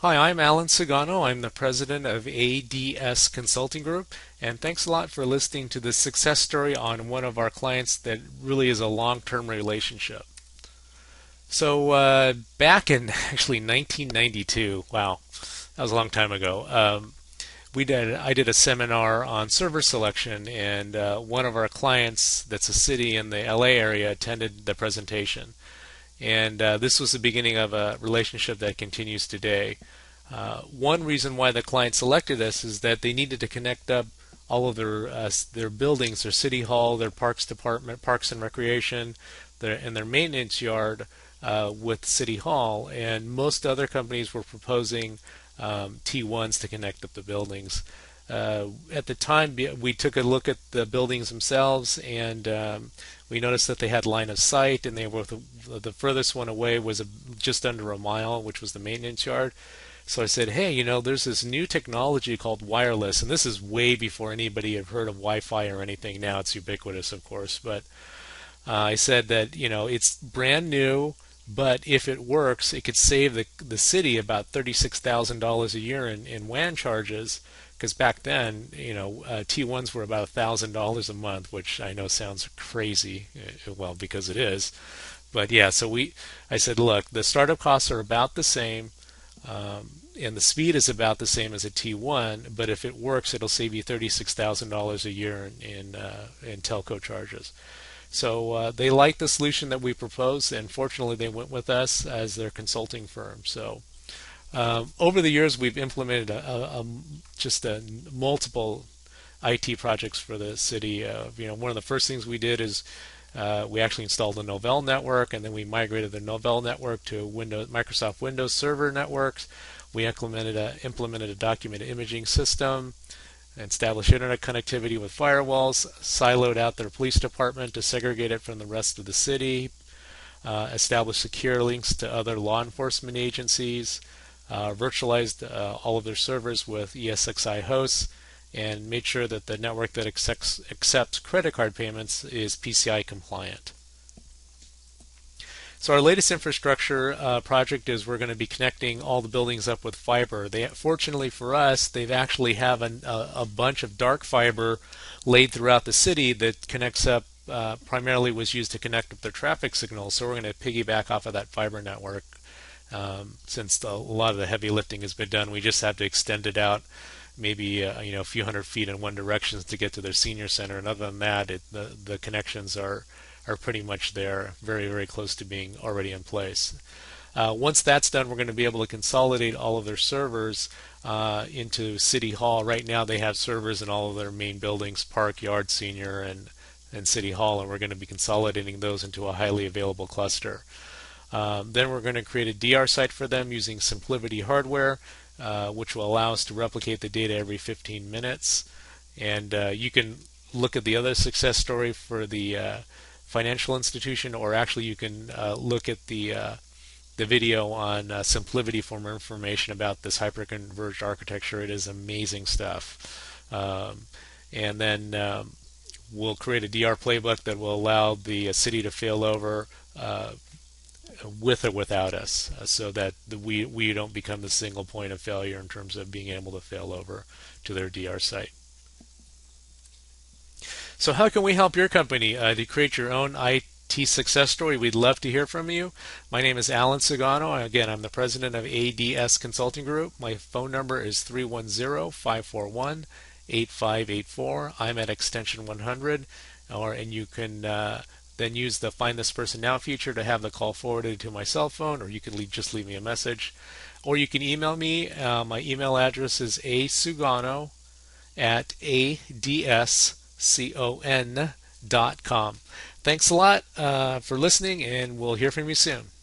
Hi, I'm Alan Sugano. I'm the president of ADS Consulting Group, and thanks a lot for listening to this success story on one of our clients that really is a long-term relationship. So back in actually 1992, wow, that was a long time ago, I did a seminar on server selection, and one of our clients that's a city in the LA area attended the presentation. And this was the beginning of a relationship that continues today. One reason why the client selected us is that they needed to connect up all of their buildings, their city hall, their parks department, parks and recreation, and their maintenance yard with city hall. And most other companies were proposing T1s to connect up the buildings. At the time, we took a look at the buildings themselves, and we noticed that they had line of sight, and they were the furthest one away was just under a mile, which was the maintenance yard. So I said, hey, you know, there's this new technology called wireless, and this is way before anybody had heard of Wi-Fi or anything. Now it's ubiquitous, of course, but I said that, you know, it's brand new, but if it works, it could save the city about $36,000 a year in WAN charges. Because back then, you know, T1s were about $1,000 a month, which I know sounds crazy, well, because it is. But yeah, so I said, look, the startup costs are about the same, and the speed is about the same as a T1, but if it works, it'll save you $36,000 a year in telco charges. So they liked the solution that we proposed, and fortunately they went with us as their consulting firm. So. Over the years, we've implemented just multiple IT projects for the city. You know, one of the first things we did is we actually installed a Novell network, and then we migrated the Novell network to Microsoft Windows Server networks. We implemented a document imaging system, established internet connectivity with firewalls, siloed out their police department to segregate it from the rest of the city, established secure links to other law enforcement agencies, virtualized all of their servers with ESXi hosts, and made sure that the network that accepts credit card payments is PCI compliant. So our latest infrastructure project is we're going to be connecting all the buildings up with fiber. Fortunately for us, they've actually have a bunch of dark fiber laid throughout the city that connects up, primarily was used to connect up their traffic signals. So we're going to piggyback off of that fiber network. Since a lot of the heavy lifting has been done, we just have to extend it out maybe you know, a few hundred feet in one direction to get to their senior center. And other than that, the connections are pretty much there, very, very close to being already in place. Once that's done, we're going to be able to consolidate all of their servers into City Hall. Right now they have servers in all of their main buildings, Park, Yard, Senior, and City Hall, and we're going to be consolidating those into a highly available cluster. Then we're going to create a DR site for them using SimpliVity hardware, which will allow us to replicate the data every 15 minutes. And you can look at the other success story for the financial institution, or actually you can look at the video on SimpliVity for more information about this hyperconverged architecture. It is amazing stuff. And then we'll create a DR playbook that will allow the city to fail over with or without us, so that we don't become the single point of failure in terms of being able to fail over to their DR site. So how can we help your company to create your own IT success story? We'd love to hear from you. My name is Alan Sugano. Again, I'm the president of ADS Consulting Group. My phone number is 310-541-8584. I'm at extension 100, and you can then use the Find This Person Now feature to have the call forwarded to my cell phone, or you can just leave me a message. Or you can email me. My email address is asugano@adscon.com. Thanks a lot for listening, and we'll hear from you soon.